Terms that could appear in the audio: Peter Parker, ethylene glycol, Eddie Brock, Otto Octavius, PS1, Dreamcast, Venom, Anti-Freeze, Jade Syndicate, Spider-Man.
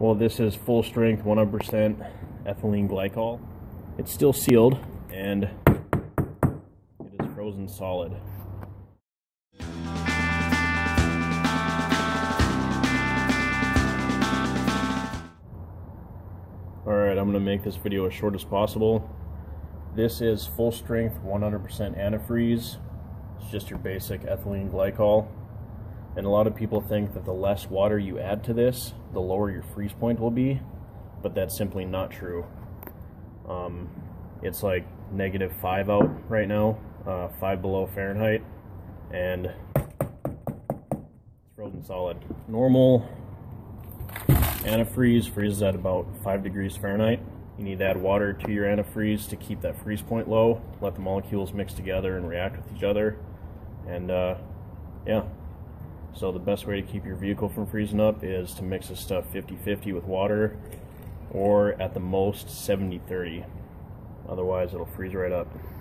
Well, this is full strength 100% ethylene glycol. It's still sealed and it is frozen solid. Alright, I'm going to make this video as short as possible. This is full strength 100% antifreeze. It's just your basic ethylene glycol. And a lot of people think that the less water you add to this, the lower your freeze point will be, but that's simply not true. It's like -5 out right now, 5 below Fahrenheit, and it's frozen solid. Normal antifreeze freezes at about 5 degrees Fahrenheit. You need to add water to your antifreeze to keep that freeze point low, let the molecules mix together and react with each other, and yeah. So the best way to keep your vehicle from freezing up is to mix this stuff 50-50 with water, or at the most 70-30. Otherwise it'll freeze right up.